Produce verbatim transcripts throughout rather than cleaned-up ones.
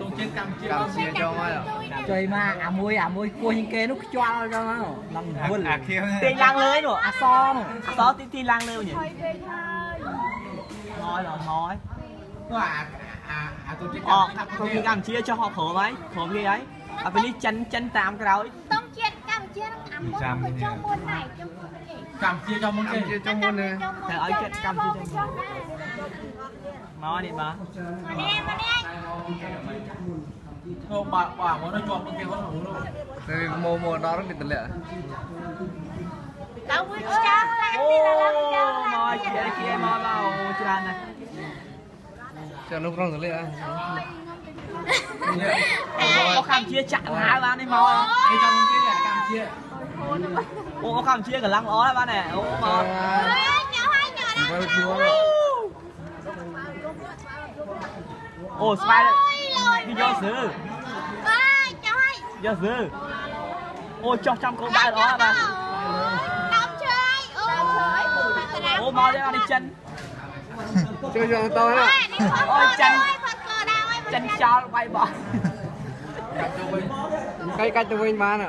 tôi chết cam chưa xia cho mai rồi chơi mà à môi à môi cua những cái lúc cho cho nó làm buồn à kia thì lang lưới rồi à so à so tí tí lang lưới nhỉ thôi rồi thôi à à à tôi chết cam tôi chết cam chia cho họ khổ mấy khổ cái ấy à bên đi chân chân tam cái đó tôi chết cam chia làm môi trong môn này cam chia cho môn này trong môn này thằng ấy chết cam chia cho mà đi mà nó bảo bảo nó cho một cái con hổ luôn đây mồ mồ đó rất là tận lệ tao muốn cha nói chị kia mà bảo tràn này chờ lúc rong tận lệ có cam chia chặt há bạn đi mò đi trong cái này cam chia ô có cam chia cả lăng ó bạn này ô mò ô sai đi do dư do dư ô cho trăm cô ba đó mà ô mau ra đi chân chơi cho tôi đó ôi chân chân cho bay bỏ cái cái tụi mình mà nè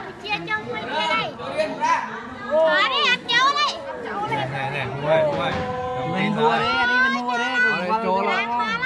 chia trong quay kia đây hả đi ăn cháu đây này này huê huê mình huê đấy anh mình huê đấy rồi chỗ là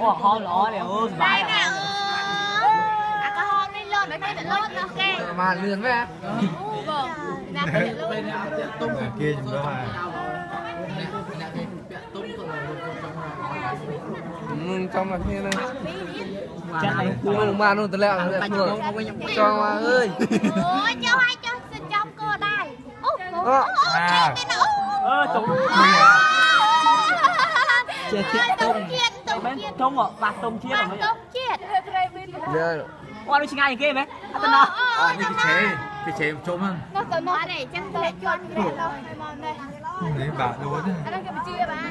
ô khó lỏ để ơn vãi mà lươn với em kia chúng đó à trong là kia này chắc là cua được ba luôn từ lẹo cho ơi cho hai cho xin cho cua đây à chết tôm tôm bạc tôm chết rồi đấy qua đôi ngay kia mấy anh tên nào cái chế cái chế trộm hơn nó tụi nó này chắc tụi trộm rồi đấy bà đố chứ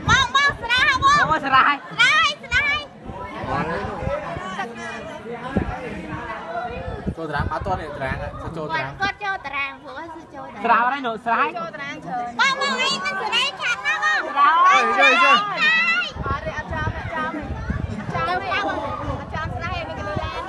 mong mong sờ hai mong mong sờ hai sờ hai sờ hai tôi tráng bắt tôi này tráng ạ tôi trốn tráng tôi trốn tráng bữa tôi trốn tráng tráng đấy nữa sờ hai trốn tráng trời mong mong ấy nó sờ đấy chặt nó không đấy đấy đấy ở đây ăn cháo ăn cháo này ăn cháo này ăn cháo sờ hai mình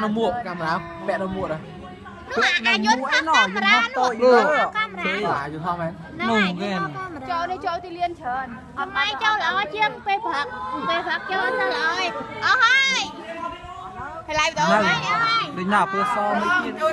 nó mua camera mẹ nó mua rồi nó mua cái nồi nó tội luôn thế à chú thao em nùng ghê cho đi cho đi liên trần hôm nay cho lỡ chiên pe phật pe phật cho nó rồi ở hai phải lại rồi đấy đừng nào bữa sau mới